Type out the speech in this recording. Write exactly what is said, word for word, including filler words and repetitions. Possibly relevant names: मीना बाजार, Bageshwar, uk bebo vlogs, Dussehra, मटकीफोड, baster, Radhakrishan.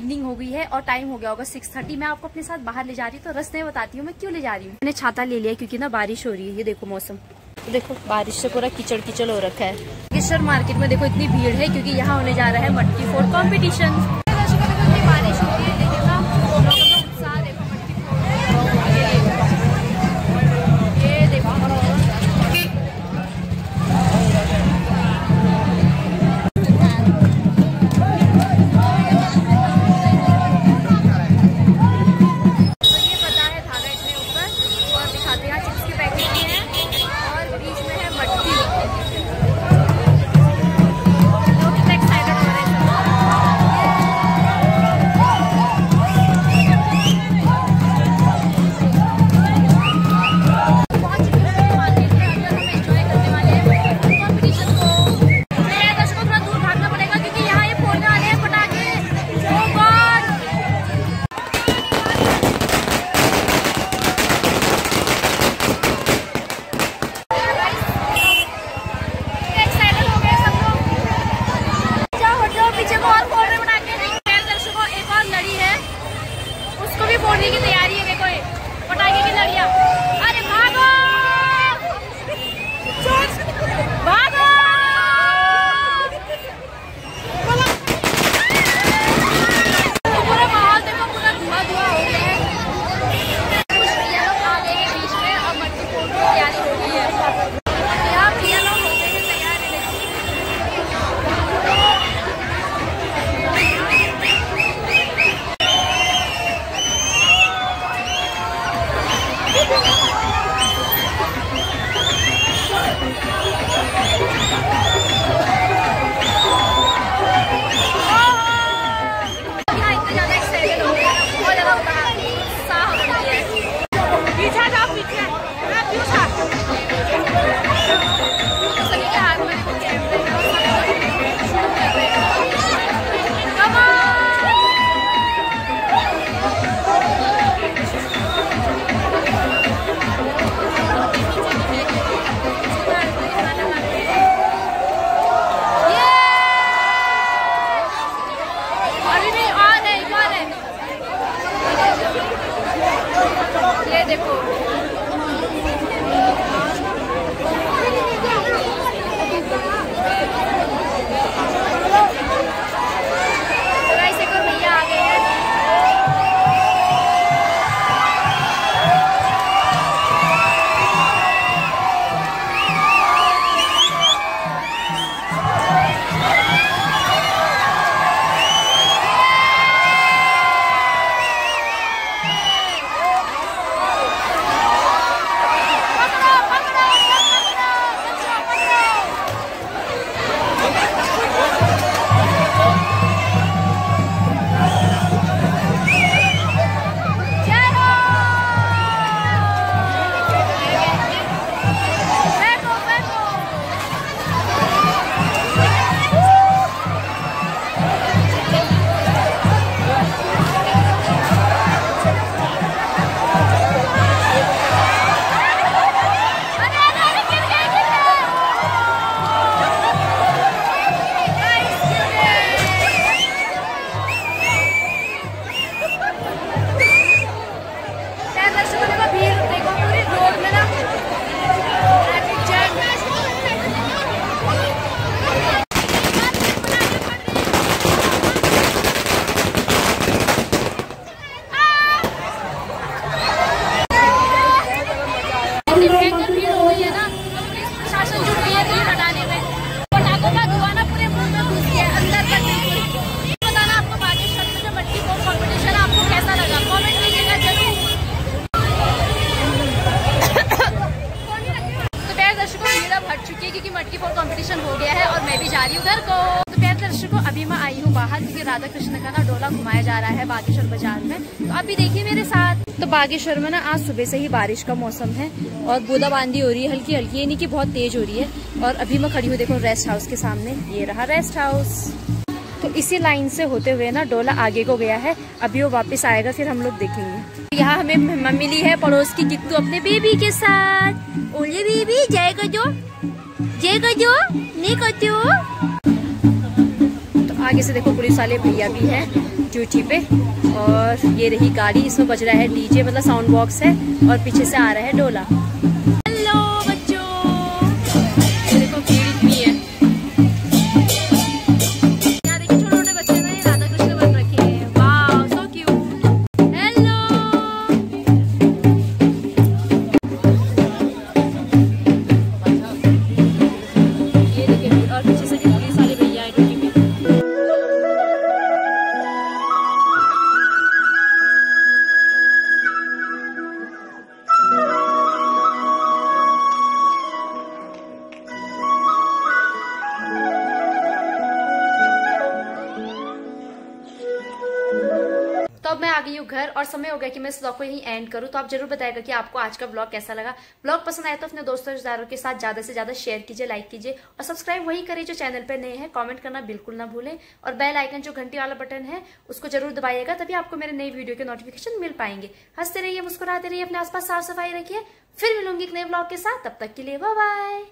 Evening हो गई है और टाइम हो गया होगा सिक्स थर्टी। मैं आपको अपने साथ बाहर ले जा रही हूँ, तो रस्ते में बताती हूँ मैं क्यों ले जा रही हूँ। मैंने छाता ले लिया क्योंकि ना बारिश हो रही है। ये देखो मौसम, देखो बारिश से पूरा कीचड़ कीचड़ हो रखा है। बागेश्वर मार्केट में देखो इतनी भीड़ है क्योंकि यहाँ होने जा रहा है मटकी फोड़ कॉम्पिटिशन। बारिश हो रही है लेकिन फोड़ने की तैयारी है। देखो ये पटाखे की लड़ियां, अरे भागो भागो। तो पूरा माहौल देखो, पूरा धुआं धुआं हो गया है। कुछ भैया लोग आ गए हैं बीच में और मटकी फोड़ने की तैयारी हो गई है। यहाँ भैया लोग हो गए हैं तैयार क्योंकि मटकी फोड़ कंपटीशन हो गया है और मैं भी जा रही हूँ घर को। तो प्यारे दर्शकों, अभी मैं आई हूँ बाहर क्योंकि राधा कृष्ण का ना डोला घुमाया जा रहा है बागेश्वर बाजार में, तो आप भी देखिए मेरे साथ। तो बागेश्वर में ना आज सुबह से ही बारिश का मौसम है और बूंदाबांदी हो रही है हल्की हल्की, यानी कि बहुत तेज हो रही है। और अभी मैं खड़ी हूँ देखो रेस्ट हाउस के सामने, ये रहा रेस्ट हाउस। तो इसी लाइन से होते हुए ना डोला आगे को गया है, अभी वो वापस आएगा फिर हम लोग देखेंगे। यहाँ हमें मेहमान मिली है पड़ोस की किट्टू अपने बेबी के साथ। ओले बेबी जाएगा जो जाएगा जो नहीं करते हो। तो आगे से देखो पुलिस वाले भैया भी हैं ड्यूटी पे। और ये रही गाड़ी, इसमें बज रहा है डीजे मतलब साउंड बॉक्स है और पीछे से आ रहा है डोला। हेलो बच्चों, देखो भीड़ इतनी है यहाँ। देखिए छोटे छोटे बच्चे ना ये राधाकृष्ण बन रखे हैं। Wow so cute. हेलो, ये देखिए और पीछे से घर। और समय हो गया कि मैं इस व्लॉग को यहीं एंड करूं। तो आप जरूर बताएगा कि आपको आज का व्लॉग कैसा लगा। व्लॉग पसंद आया तो अपने दोस्तों रिश्तेदारों के साथ ज्यादा से ज्यादा शेयर कीजिए, लाइक कीजिए और सब्सक्राइब वही करें जो चैनल पर नए हैं। कमेंट करना बिल्कुल ना भूलें और बेल आइकन जो घंटी वाला बटन है उसको जरूर दबाइएगा, तभी आपको मेरे नई वीडियो के नोटिफिकेशन मिल पाएंगे। हंसते रहिए, मुस्कुराते रहिए, अपने आसपास साफ सफाई रखिए। फिर मिलूंगी एक नए व्लॉग के साथ, तब तक के लिए बाय बाय।